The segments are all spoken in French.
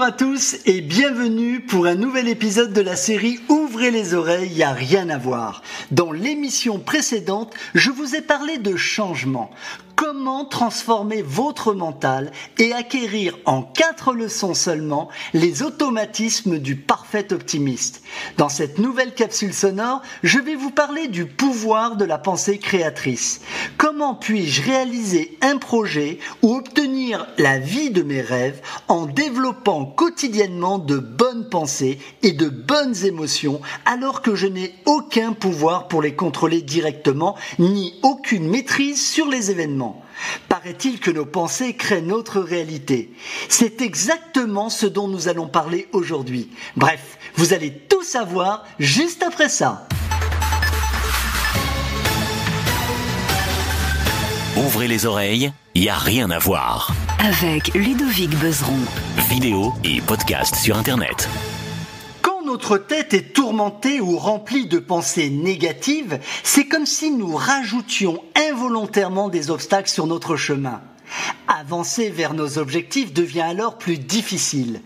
Bonjour à tous et bienvenue pour un nouvel épisode de la série Ouvrez les oreilles, y a rien à voir. Dans l'émission précédente, je vous ai parlé de changement. Comment transformer votre mental et acquérir en 4 leçons seulement les automatismes du parfait optimiste. Dans cette nouvelle capsule sonore, je vais vous parler du pouvoir de la pensée créatrice. Comment puis-je réaliser un projet ou obtenir la vie de mes rêves en développant quotidiennement de bonnes pensées et de bonnes émotions alors que je n'ai aucun pouvoir pour les contrôler directement ni aucune maîtrise sur les événements. Paraît-il que nos pensées créent notre réalité. C'est exactement ce dont nous allons parler aujourd'hui. Bref, vous allez tout savoir juste après ça. Ouvrez les oreilles, il n'y a rien à voir. Avec Ludovic Beuzeron. Vidéo et podcast sur Internet. Notre tête est tourmentée ou remplie de pensées négatives, c'est comme si nous rajoutions involontairement des obstacles sur notre chemin. Avancer vers nos objectifs devient alors plus difficile.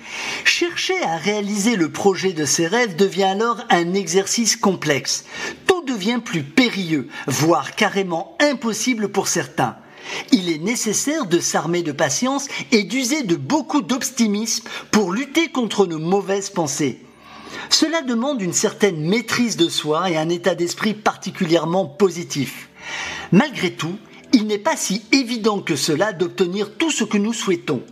Chercher à réaliser le projet de ses rêves devient alors un exercice complexe. Tout devient plus périlleux, voire carrément impossible pour certains. Il est nécessaire de s'armer de patience et d'user de beaucoup d'optimisme pour lutter contre nos mauvaises pensées. Cela demande une certaine maîtrise de soi et un état d'esprit particulièrement positif. Malgré tout, il n'est pas si évident que cela d'obtenir tout ce que nous souhaitons.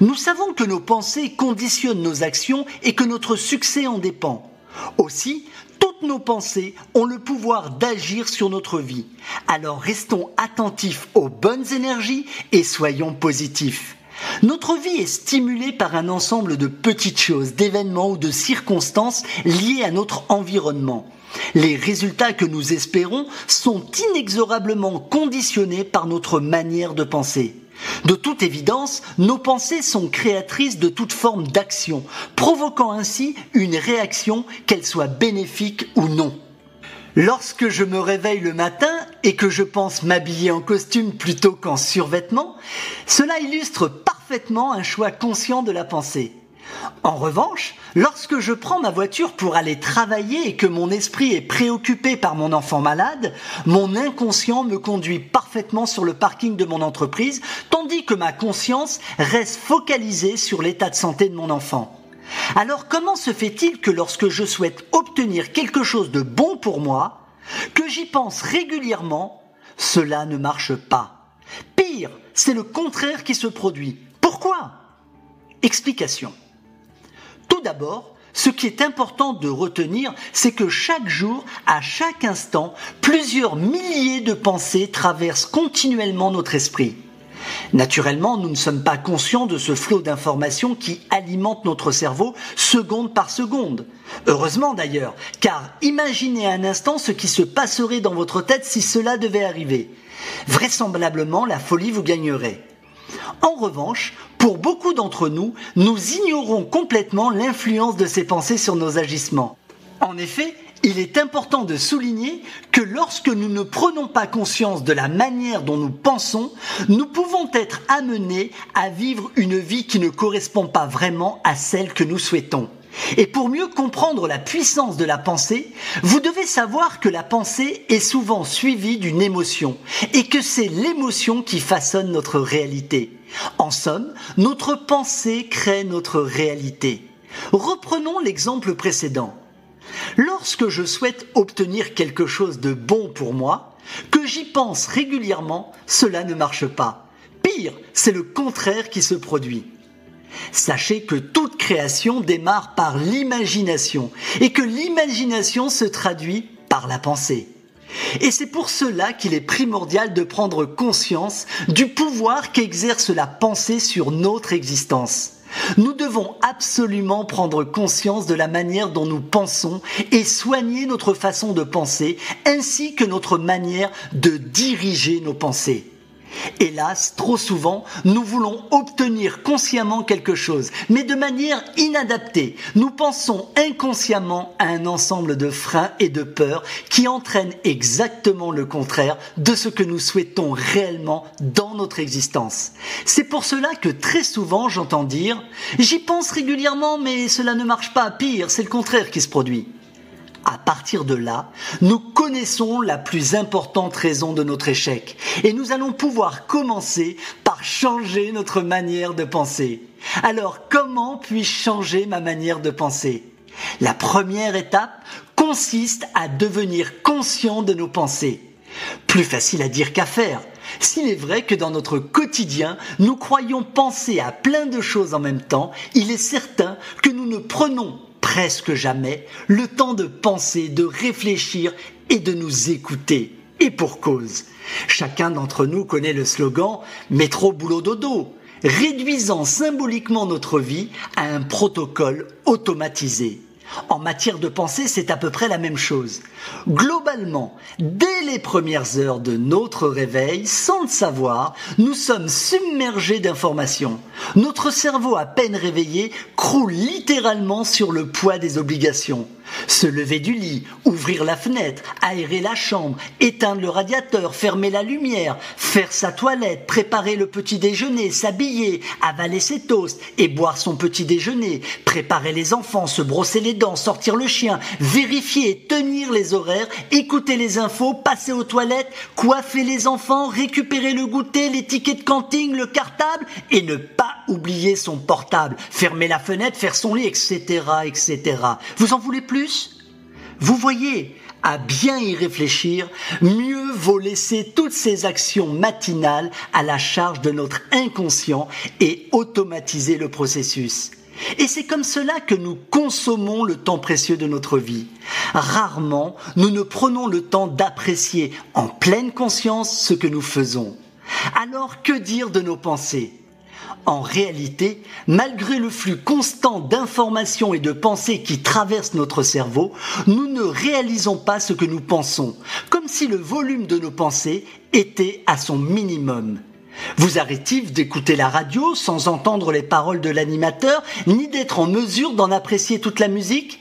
Nous savons que nos pensées conditionnent nos actions et que notre succès en dépend. Aussi, toutes nos pensées ont le pouvoir d'agir sur notre vie. Alors restons attentifs aux bonnes énergies et soyons positifs. Notre vie est stimulée par un ensemble de petites choses, d'événements ou de circonstances liées à notre environnement. Les résultats que nous espérons sont inexorablement conditionnés par notre manière de penser. De toute évidence, nos pensées sont créatrices de toute forme d'action, provoquant ainsi une réaction, qu'elle soit bénéfique ou non. Lorsque je me réveille le matin et que je pense m'habiller en costume plutôt qu'en survêtement, cela illustre parfaitement un choix conscient de la pensée. En revanche, lorsque je prends ma voiture pour aller travailler et que mon esprit est préoccupé par mon enfant malade, mon inconscient me conduit parfaitement sur le parking de mon entreprise, tandis que ma conscience reste focalisée sur l'état de santé de mon enfant. Alors comment se fait-il que lorsque je souhaite obtenir quelque chose de bon pour moi, que j'y pense régulièrement, cela ne marche pas? Pire, c'est le contraire qui se produit. Pourquoi? Explication. Tout d'abord, ce qui est important de retenir, c'est que chaque jour, à chaque instant, plusieurs milliers de pensées traversent continuellement notre esprit. Naturellement, nous ne sommes pas conscients de ce flot d'informations qui alimente notre cerveau seconde par seconde. Heureusement d'ailleurs, car imaginez un instant ce qui se passerait dans votre tête si cela devait arriver. Vraisemblablement, la folie vous gagnerait. En revanche, pour beaucoup d'entre nous, nous ignorons complètement l'influence de ces pensées sur nos agissements. En effet, il est important de souligner que lorsque nous ne prenons pas conscience de la manière dont nous pensons, nous pouvons être amenés à vivre une vie qui ne correspond pas vraiment à celle que nous souhaitons. Et pour mieux comprendre la puissance de la pensée, vous devez savoir que la pensée est souvent suivie d'une émotion et que c'est l'émotion qui façonne notre réalité. En somme, notre pensée crée notre réalité. Reprenons l'exemple précédent. Lorsque je souhaite obtenir quelque chose de bon pour moi, que j'y pense régulièrement, cela ne marche pas. Pire, c'est le contraire qui se produit. Sachez que toute création démarre par l'imagination et que l'imagination se traduit par la pensée. Et c'est pour cela qu'il est primordial de prendre conscience du pouvoir qu'exerce la pensée sur notre existence. Nous devons absolument prendre conscience de la manière dont nous pensons et soigner notre façon de penser ainsi que notre manière de diriger nos pensées. Hélas, trop souvent, nous voulons obtenir consciemment quelque chose, mais de manière inadaptée. Nous pensons inconsciemment à un ensemble de freins et de peurs qui entraînent exactement le contraire de ce que nous souhaitons réellement dans notre existence. C'est pour cela que très souvent j'entends dire « J'y pense régulièrement, mais cela ne marche pas, pire, c'est le contraire qui se produit ». À partir de là, nous connaissons la plus importante raison de notre échec et nous allons pouvoir commencer par changer notre manière de penser. Alors, comment puis-je changer ma manière de penser? La première étape consiste à devenir conscient de nos pensées. Plus facile à dire qu'à faire. S'il est vrai que dans notre quotidien, nous croyons penser à plein de choses en même temps, il est certain que nous ne prenons presque jamais le temps de penser, de réfléchir et de nous écouter. Et pour cause. Chacun d'entre nous connaît le slogan « métro boulot dodo », réduisant symboliquement notre vie à un protocole automatisé. En matière de pensée, c'est à peu près la même chose. Globalement, dès les premières heures de notre réveil, sans le savoir, nous sommes submergés d'informations. Notre cerveau à peine réveillé croule littéralement sur le poids des obligations. Se lever du lit, ouvrir la fenêtre, aérer la chambre, éteindre le radiateur, fermer la lumière, faire sa toilette, préparer le petit déjeuner, s'habiller, avaler ses toasts et boire son petit déjeuner, préparer les enfants, se brosser les dents, sortir le chien, vérifier, tenir les horaires, écouter les infos, passer aux toilettes, coiffer les enfants, récupérer le goûter, les tickets de cantine, le cartable et ne pas oublier son portable, fermer la fenêtre, faire son lit, etc., etc. Vous en voulez plus ? Vous voyez, à bien y réfléchir, mieux vaut laisser toutes ces actions matinales à la charge de notre inconscient et automatiser le processus. Et c'est comme cela que nous consommons le temps précieux de notre vie. Rarement, nous ne prenons le temps d'apprécier en pleine conscience ce que nous faisons. Alors, que dire de nos pensées ? En réalité, malgré le flux constant d'informations et de pensées qui traversent notre cerveau, nous ne réalisons pas ce que nous pensons, comme si le volume de nos pensées était à son minimum. Vous arrêtez-vous d'écouter la radio sans entendre les paroles de l'animateur, ni d'être en mesure d'en apprécier toute la musique ?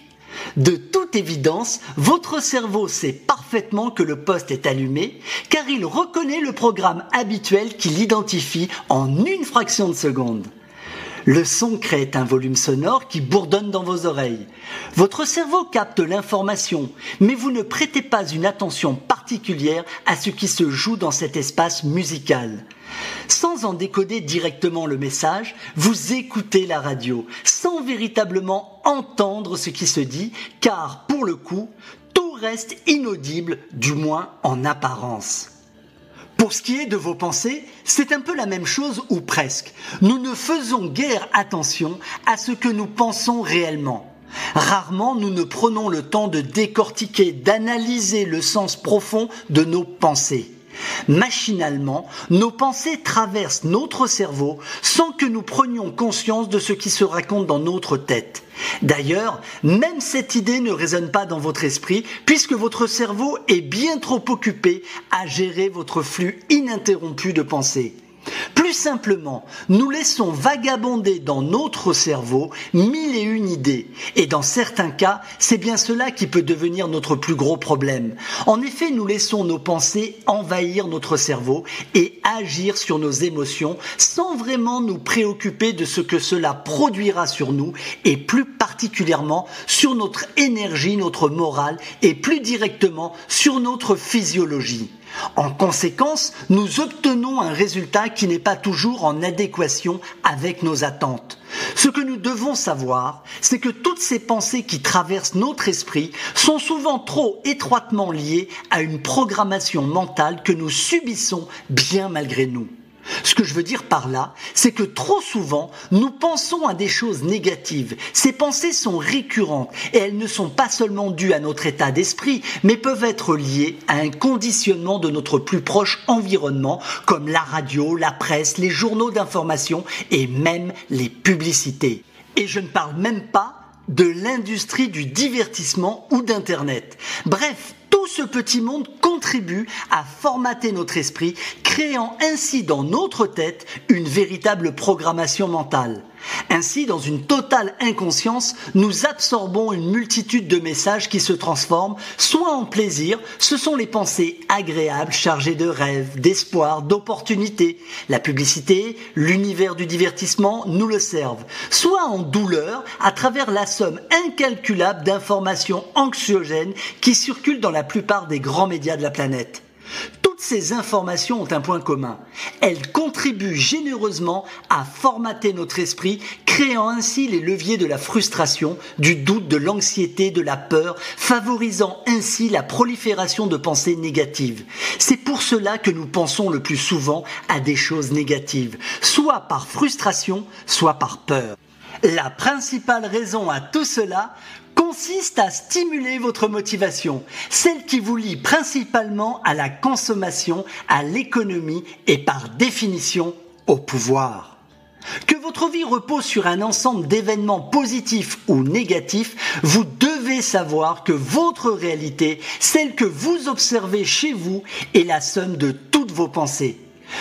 De toute évidence, votre cerveau sait parfaitement que le poste est allumé, car il reconnaît le programme habituel qu'il identifie en une fraction de seconde. Le son crée un volume sonore qui bourdonne dans vos oreilles. Votre cerveau capte l'information, mais vous ne prêtez pas une attention particulière à ce qui se joue dans cet espace musical. Sans en décoder directement le message, vous écoutez la radio, sans véritablement entendre ce qui se dit, car pour le coup, tout reste inaudible, du moins en apparence. Pour ce qui est de vos pensées, c'est un peu la même chose ou presque. Nous ne faisons guère attention à ce que nous pensons réellement. Rarement, nous ne prenons le temps de décortiquer, d'analyser le sens profond de nos pensées. Machinalement, nos pensées traversent notre cerveau sans que nous prenions conscience de ce qui se raconte dans notre tête. D'ailleurs, même cette idée ne résonne pas dans votre esprit puisque votre cerveau est bien trop occupé à gérer votre flux ininterrompu de pensées. Plus simplement, nous laissons vagabonder dans notre cerveau 1001 idées. Et dans certains cas, c'est bien cela qui peut devenir notre plus gros problème. En effet, nous laissons nos pensées envahir notre cerveau et agir sur nos émotions sans vraiment nous préoccuper de ce que cela produira sur nous et plus particulièrement sur notre énergie, notre morale et plus directement sur notre physiologie. En conséquence, nous obtenons un résultat qui n'est pas toujours en adéquation avec nos attentes. Ce que nous devons savoir, c'est que toutes ces pensées qui traversent notre esprit sont souvent trop étroitement liées à une programmation mentale que nous subissons bien malgré nous. Ce que je veux dire par là, c'est que trop souvent, nous pensons à des choses négatives. Ces pensées sont récurrentes et elles ne sont pas seulement dues à notre état d'esprit, mais peuvent être liées à un conditionnement de notre plus proche environnement, comme la radio, la presse, les journaux d'information et même les publicités. Et je ne parle même pas de l'industrie du divertissement ou d'Internet. Bref, Tout ce petit monde contribue à formater notre esprit, créant ainsi dans notre tête une véritable programmation mentale. Ainsi, dans une totale inconscience, nous absorbons une multitude de messages qui se transforment soit en plaisir, ce sont les pensées agréables chargées de rêves, d'espoir, d'opportunités. La publicité, l'univers du divertissement nous le servent. Soit en douleur, à travers la somme incalculable d'informations anxiogènes qui circulent dans la plupart des grands médias de la planète. Ces informations ont un point commun. Elles contribuent généreusement à formater notre esprit, créant ainsi les leviers de la frustration, du doute, de l'anxiété, de la peur, favorisant ainsi la prolifération de pensées négatives. C'est pour cela que nous pensons le plus souvent à des choses négatives, soit par frustration, soit par peur. La principale raison à tout cela consiste à stimuler votre motivation, celle qui vous lie principalement à la consommation, à l'économie et par définition au pouvoir. Que votre vie repose sur un ensemble d'événements positifs ou négatifs, vous devez savoir que votre réalité, celle que vous observez chez vous, est la somme de toutes vos pensées.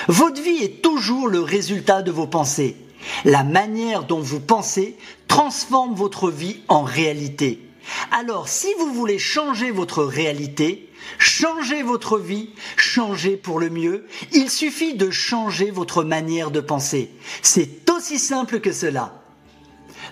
Votre vie est toujours le résultat de vos pensées. La manière dont vous pensez transforme votre vie en réalité. Alors, si vous voulez changer votre réalité, changer votre vie, changer pour le mieux, il suffit de changer votre manière de penser. C'est aussi simple que cela.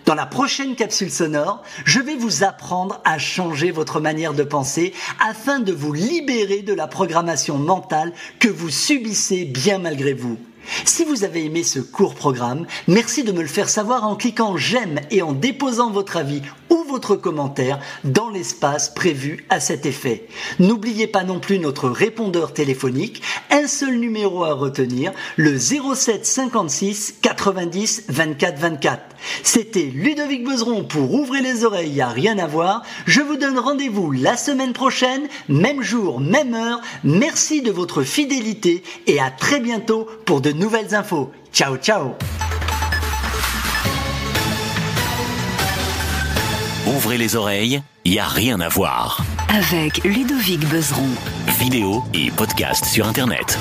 Dans la prochaine capsule sonore, je vais vous apprendre à changer votre manière de penser afin de vous libérer de la programmation mentale que vous subissez bien malgré vous. Si vous avez aimé ce court programme, merci de me le faire savoir en cliquant j'aime et en déposant votre avis ou votre commentaire dans l'espace prévu à cet effet. N'oubliez pas non plus notre répondeur téléphonique, un seul numéro à retenir, le 07 56 90 24 24. C'était Ludovic Beuzeron pour Ouvrir les oreilles à rien à voir. Je vous donne rendez-vous la semaine prochaine, même jour, même heure. Merci de votre fidélité et à très bientôt pour de nouvelles infos. Ciao, ciao. Ouvrez les oreilles, il n'y a rien à voir. Avec Ludovic Beuzeron. Vidéo et podcast sur Internet.